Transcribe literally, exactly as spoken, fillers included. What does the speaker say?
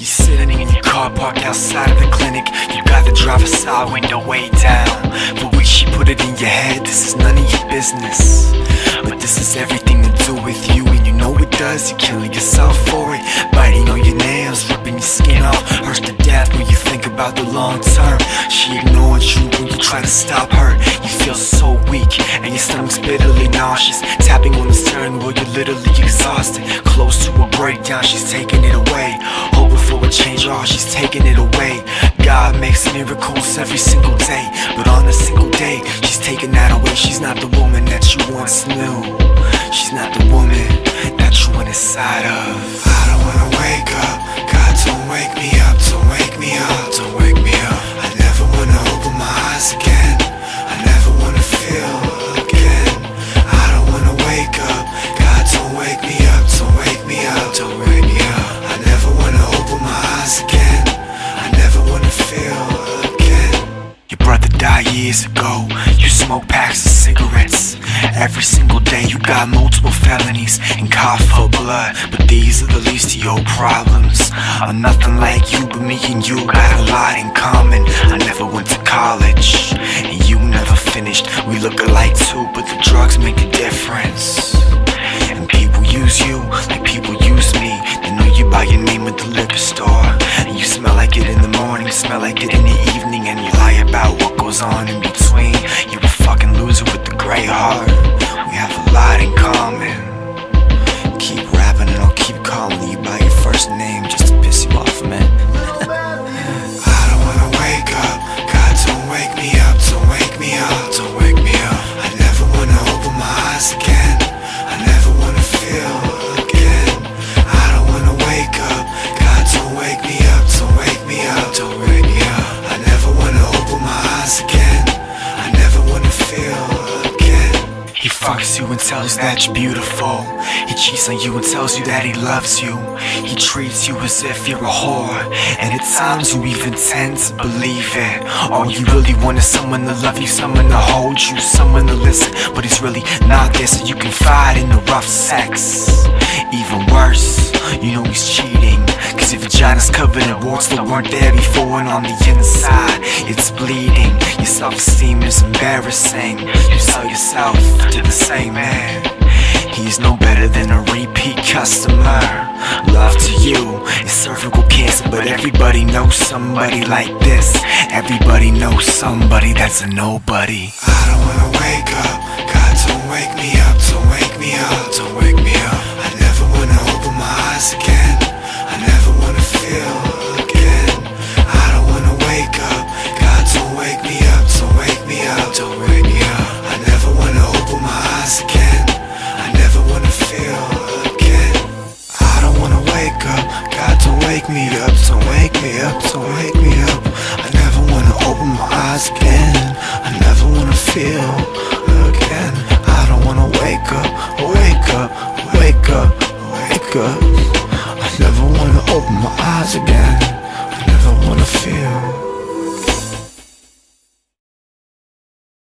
You sitting in your car parked outside of the clinic. You got the driver's side window way down. For weeks she put it in your head, this is none of your business. But this is everything to do with you, and you know it does. You're killing yourself for it, biting on your nails, ripping your skin off. Hurts to death when you think about the long term. She ignored you when you try to stop her. You feel so weak and your stomach's bitterly nauseous. Tapping on the steering wheel, you're literally exhausted. Close to a breakdown, she's taking it away. Hoping for a change, oh, she's taking it away. God makes miracles every single day, but on a single day, she's taking that away. She's not the woman that you once knew. She's not the woman that you went inside of. I don't wanna wake up. God, don't wake me up. Don't wake me up. Don't wake me up. I never wanna open my eyes again. I never wanna feel again. I don't wanna wake up. God, don't wake me up. Don't wake me up. Don't wake me up. I never wanna open my eyes again. I never wanna feel again. Your brother died years ago. You smoked packs of cigarettes. Every single day you got multiple felonies and cough for blood. But these are the least of your problems. I'm nothing like you, but me and you got a lot in common. I never went to college and you never finished. We look alike too, but the drugs make a difference. And people use you like people use me. They know you by your name at the liquor store. And you smell like it in the morning, smell like it in the evening. And you lie about what goes on in between. You're a fucking loser with a gray heart. We have a lot in common. Keep rapping and I'll keep calling you by your first name just to piss you off, man. I don't wanna wake up. God, don't wake me up. Don't wake me up. Don't wake me up. I never wanna open my eyes again. I never wanna feel again. I don't wanna wake up. God, don't wake me up. Don't wake me up. Don't wake me up. I never wanna open my eyes again. I never wanna feel again. He fucks you and tells you that you're beautiful. He cheats on you and tells you that he loves you. He treats you as if you're a whore, and at times you even tend to believe it. All you really want is someone to love you, someone to hold you, someone to listen. But it's really not there, so you confide in the rough sex. Even worse, you know he's cheating, cause your vagina's covered in warts that weren't there before. And on the inside, it's bleeding. Your self-esteem is embarrassing. You sell yourself to the same man. He's no better than a repeat customer. Love to you is cervical cancer, but everybody knows somebody like this. Everybody knows somebody that's a nobody. I don't wanna wake up. God, don't wake me up. Don't wake me up. Don't wake me up. I never wanna open my eyes again. I never wanna feel again. I don't wanna wake up. God, don't wake me up. Don't wake me up. Don't wake me up. I never wanna open my eyes again. I never wanna feel again. I don't wanna wake up. God, don't wake me up. Don't wake me up. Don't wake me up. I never wanna open my eyes again. I never wanna feel again. I don't wanna wake up. Wake up. Wake up. Wake up.